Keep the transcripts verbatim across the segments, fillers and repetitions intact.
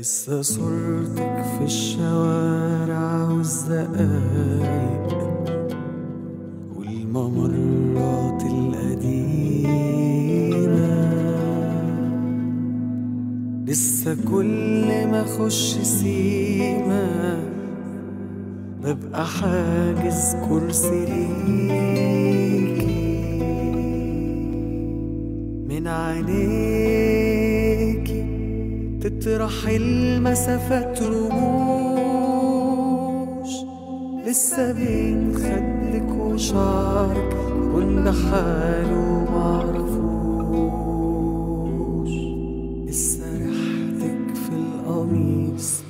لسه صورتك في الشوارع والزقايق والممرات القديمة، لسه كل ما اخش سيما ببقى حاجز كرسي ليكي من عينيكي تطرح المسافات رموش، لسه بين خدك وشعرك كل حاله معرفوش، لسه ريحتك في القميص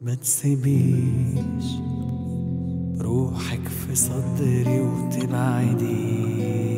ما تسيبيش روحك في صدري وتبعدي.